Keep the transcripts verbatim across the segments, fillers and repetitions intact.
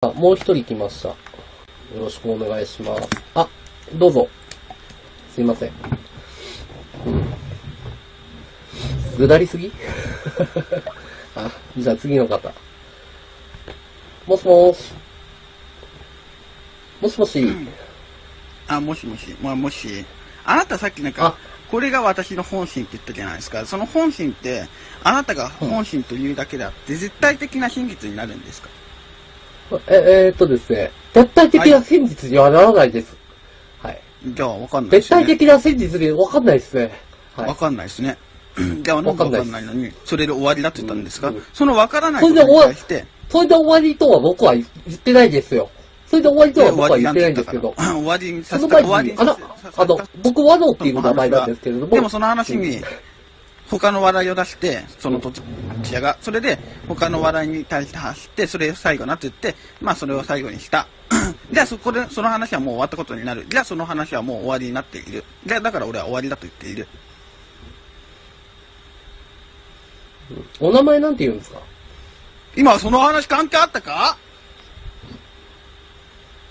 あ、もう一人来ました。よろしくお願いします。あ、どうぞ。すいません。ぐだりすぎあ、じゃあ次の方。もしもーし。もしもし。うん、あ、もしもし。まあ、もし。あなたさっきなんか、これが私の本心って言ったじゃないですか。その本心って、あなたが本心というだけであって、うん、絶対的な真実になるんですか？え、えー、っとですね、絶対的な真実にはならないです。はい。じゃあ、わかんないですね。絶対的な真実にわかんないですね。はい。わかんないですね。じゃあ、なんかわかんないのに、それで終わりだって言ったんですか？うんうん、そのわからないことに対してそ。それで終わりとは僕は言ってないですよ。それで終わりとは僕は言ってないんですけど。終わりにさせた、終わりにさせた。あの、僕、和道っていう名前なんですけれども。でもその話に、他の笑いを出して、その土地者が、それで他の笑いに対して走って、それを最後なって言って、まあそれを最後にした。じゃあそこで、その話はもう終わったことになる。じゃあその話はもう終わりになっている。じゃあだから俺は終わりだと言っている。お名前なんて言うんですか？今その話関係あったか？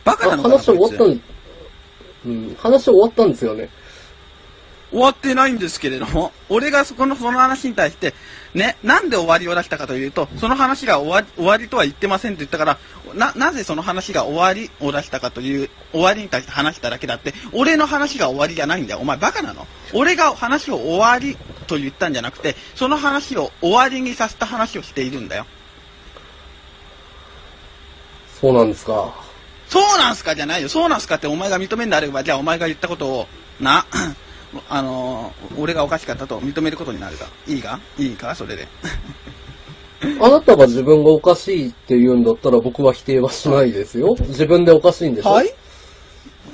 バカなのかな？話終わったん、うん、話終わったんですよね。終わってないんですけれども、俺がそこのその話に対して、ね、なんで終わりを出したかというと、その話が終わり、終わりとは言ってませんと言ったから、な、なぜその話が終わりを出したかという、終わりに対して話しただけだって、俺の話が終わりじゃないんだよ。お前バカなの？俺が話を終わりと言ったんじゃなくて、その話を終わりにさせた話をしているんだよ。そうなんですか。そうなんすかじゃないよ。そうなんすかってお前が認めんであれば、じゃあお前が言ったことを、な、あのー、俺がおかしかったと認めることになるか。いいかいいかそれで。あなたが自分がおかしいって言うんだったら僕は否定はしないですよ。自分でおかしいんでしょ？はい。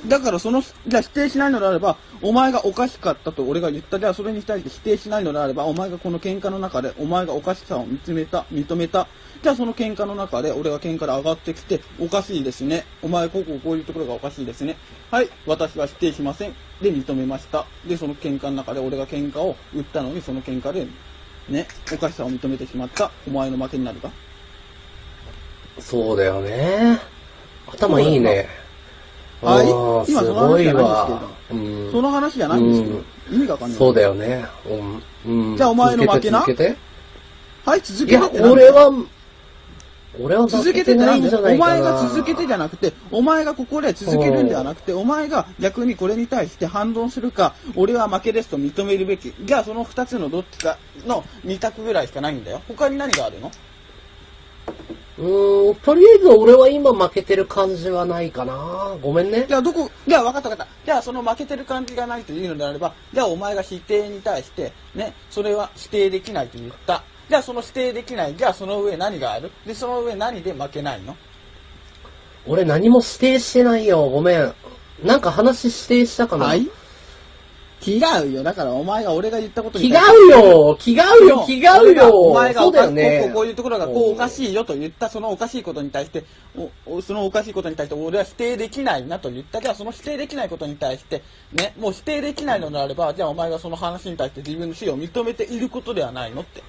だからその、じゃあ否定しないのであれば、お前がおかしかったと俺が言った。じゃあそれに対して否定しないのであれば、お前がこの喧嘩の中で、お前がおかしさを認めた、認めた。じゃあその喧嘩の中で、俺が喧嘩で上がってきて、おかしいですね。お前、ここ、こういうところがおかしいですね。はい、私は否定しません。で、認めました。で、その喧嘩の中で、俺が喧嘩を売ったのに、その喧嘩で、ね、おかしさを認めてしまった。お前の負けになるか？そうだよね。頭いいね。はい、今その話じゃないんですけど。その話じゃないんですけど。意味がわかんない。そうだよね。うん。じゃあ、お前の負けな？はい、続けろって。いや、俺は、俺は続けてないんじゃないかな。お前が続けてじゃなくて、お前がここで続けるんではなくて、お前が逆にこれに対して反論するか、俺は負けですと認めるべき。じゃあその二つのどっちかの二択ぐらいしかないんだよ。他に何があるの？うーん、とりあえず俺は今負けてる感じはないかな。ごめんね。じゃあどこ、じゃあ分かった分かった。じゃあその負けてる感じがないというのであれば、じゃあお前が否定に対して、ね、それは否定できないと言った。じゃあその否定できない。じゃあその上何がある？で、その上何で負けないの？俺何も否定してないよ。ごめん。なんか話指定したかな？はい？違うよ。だからお前が俺が言ったことに違うよ。違うよ。違うよ。お前がおかしい、ね、こういうところがこうおかしいよと言ったそのおかしいことに対して、おそのおかしいことに対して俺は否定できないなと言った。じゃあその否定できないことに対して、ね、もう否定できないのであれば、じゃあお前がその話に対して自分の死を認めていることではないのって。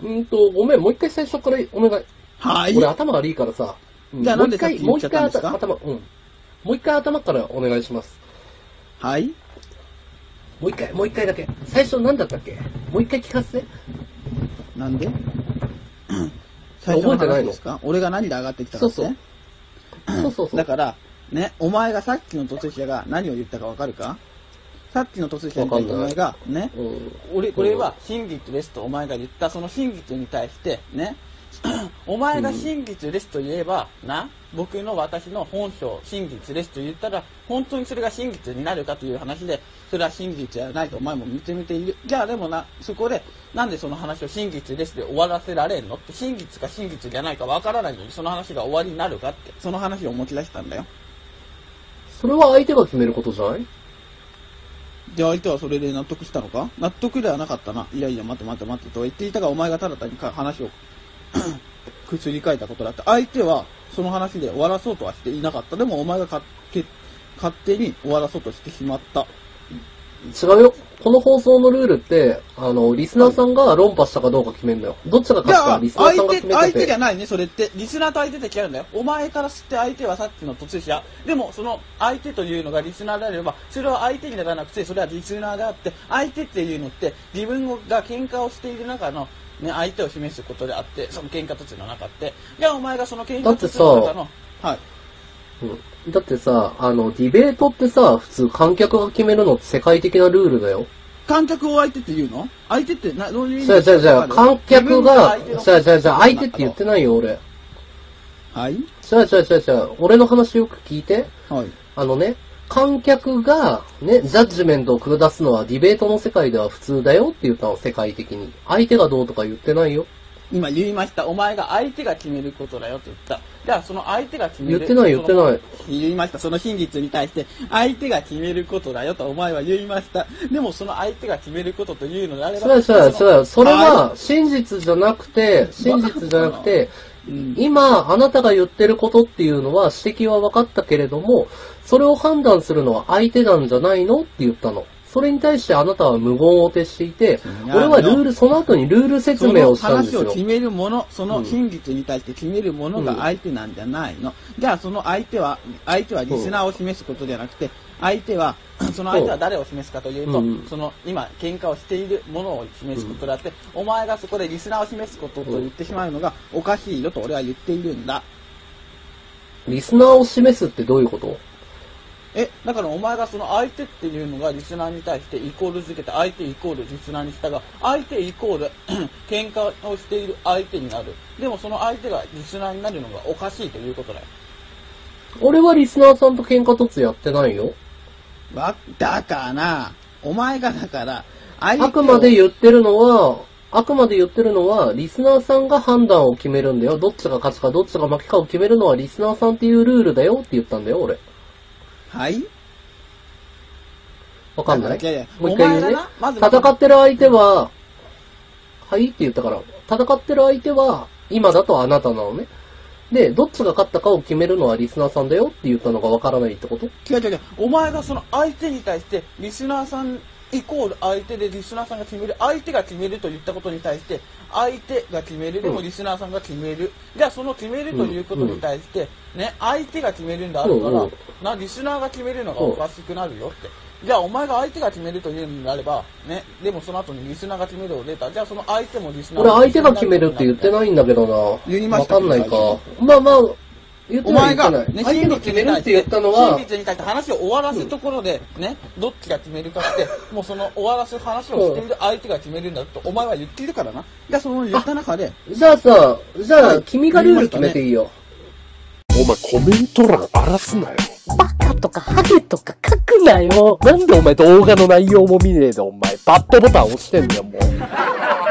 うんと、ごめん、もう一回最初からお願い。はい。俺頭悪いからさ。じゃあなんでさっき言っちゃったんですか？もう一回頭、うん。もう一回頭からお願いします。はい。もう一回、もう一回だけ。最初何だったっけ？もう一回聞かせて。なんで？最初の話ですか？俺が何で上がってきたかって？そうそう。そうそうそう。だから、ね、お前がさっきの突然者が何を言ったかわかるか？さっきの突然者のお前が、ね、俺、これは真実ですとお前が言った、その真実に対して、ね、お前が真実ですと言えば、な、僕の私の本性、真実ですと言ったら、本当にそれが真実になるかという話で、それは真実じゃないとお前も認めている。じゃあでもな、そこで、なんでその話を真実ですで終わらせられんのって、真実か真実じゃないかわからないのに、その話が終わりになるかって、その話を持ち出したんだよ。それは相手が決めることじゃない？で、相手はそれで納得したのか？納得ではなかったな。いやいや、待て待て待てと言っていたが、お前がただ単に話をくすり替えたことだった。相手はその話で終わらそうとはしていなかった。でも、お前がかけ勝手に終わらそうとしてしまった。違うよ。この放送のルールって、あの、リスナーさんが論破したかどうか決めるんだよ。どっちが勝つかはリスナーさんが決めてて。相手、相手じゃないね、それって。リスナーと相手って違うんだよ。お前から知って相手はさっきの途中者。でも、その相手というのがリスナーであれば、それは相手にならなくて、それはリスナーであって、相手っていうのって、自分が喧嘩をしている中の、ね、相手を示すことであって、その喧嘩途中の中って。じゃあ、お前がその喧嘩途中の中の、はい。だってさ、あの、ディベートってさ、普通観客が決めるのって世界的なルールだよ。観客を相手って言うの？相手ってな、どういう意味ですか？じゃあじゃあじゃあ、観客が、じゃあじゃあじゃあ、相手って言ってないよ、俺。はい？じゃあじゃあじゃあじゃあ、俺の話よく聞いて。はい。あのね、観客が、ね、ジャッジメントを下すのはディベートの世界では普通だよって言ったの、世界的に。相手がどうとか言ってないよ。今言いました。お前が相手が決めることだよって言った。じゃあその相手が決める。言ってない言ってない。言いました。その真実に対して、相手が決めることだよとお前は言いました。でもその相手が決めることというのであれば。そうそうそう。それは真実じゃなくて、真実じゃなくて、うん、今あなたが言ってることっていうのは指摘は分かったけれども、それを判断するのは相手なんじゃないのって言ったの。それに対してあなたは無言を徹していて、俺はルール、その後にルール説明をしたんですよ。その話を決めるもの、その真実に対して決めるものが相手なんじゃないの。うん、じゃあその相手は、相手はリスナーを示すことじゃなくて、相手は、その相手は誰を示すかというと、うん、その今喧嘩をしているものを示すことだって、うん、お前がそこでリスナーを示すことと言ってしまうのがおかしいよと俺は言っているんだ。リスナーを示すってどういうこと？え、だからお前がその相手っていうのがリスナーに対してイコール付けて、相手イコールリスナーにしたが、相手イコール喧嘩をしている相手になる。でもその相手がリスナーになるのがおかしいということだよ。俺はリスナーさんと喧嘩突やってないよ。わ、だから、お前がだから、相手をあくまで言ってるのは、あくまで言ってるのは、リスナーさんが判断を決めるんだよ。どっちが勝つかどっちが負けかを決めるのはリスナーさんっていうルールだよって言ったんだよ、俺。はい。わかんない。もう一回言うね。戦ってる相手は、はいって言ったから、戦ってる相手は、今だとあなたなのね。で、どっちが勝ったかを決めるのはリスナーさんだよって言ったのがわからないってこと？違う違う違う。お前がその相手に対して、リスナーさんイコール相手でリスナーさんが決める、相手が決めると言ったことに対して、相手が決める、でもリスナーさんが決める。じゃあその決めるということに対して、ね、相手が決めるんだろうから、うんうん、な、リスナーが決めるのがおかしくなるよって。じゃあお前が相手が決めるというのであれば、ね、でもその後にリスナーが決めるを出た。じゃあその相手もリスナーが決める。俺相手が決めるって言ってないんだけどな。言いました。わかんないか。まあまあ、言ってない。お前が、ね、相手が決めるって言ったのは、真実に対して話を終わらすところで、ね、どっちが決めるかって、もうその終わらす話をしている相手が決めるんだと、お前は言っているからな。じゃあその言った中で。じゃあさ、じゃあ君がルール決めていいよ。お前コメント欄荒らすなよ。バカとかハゲとか書くなよ。なんでお前動画の内容も見ねえでお前バッドボタン押してんだよもう。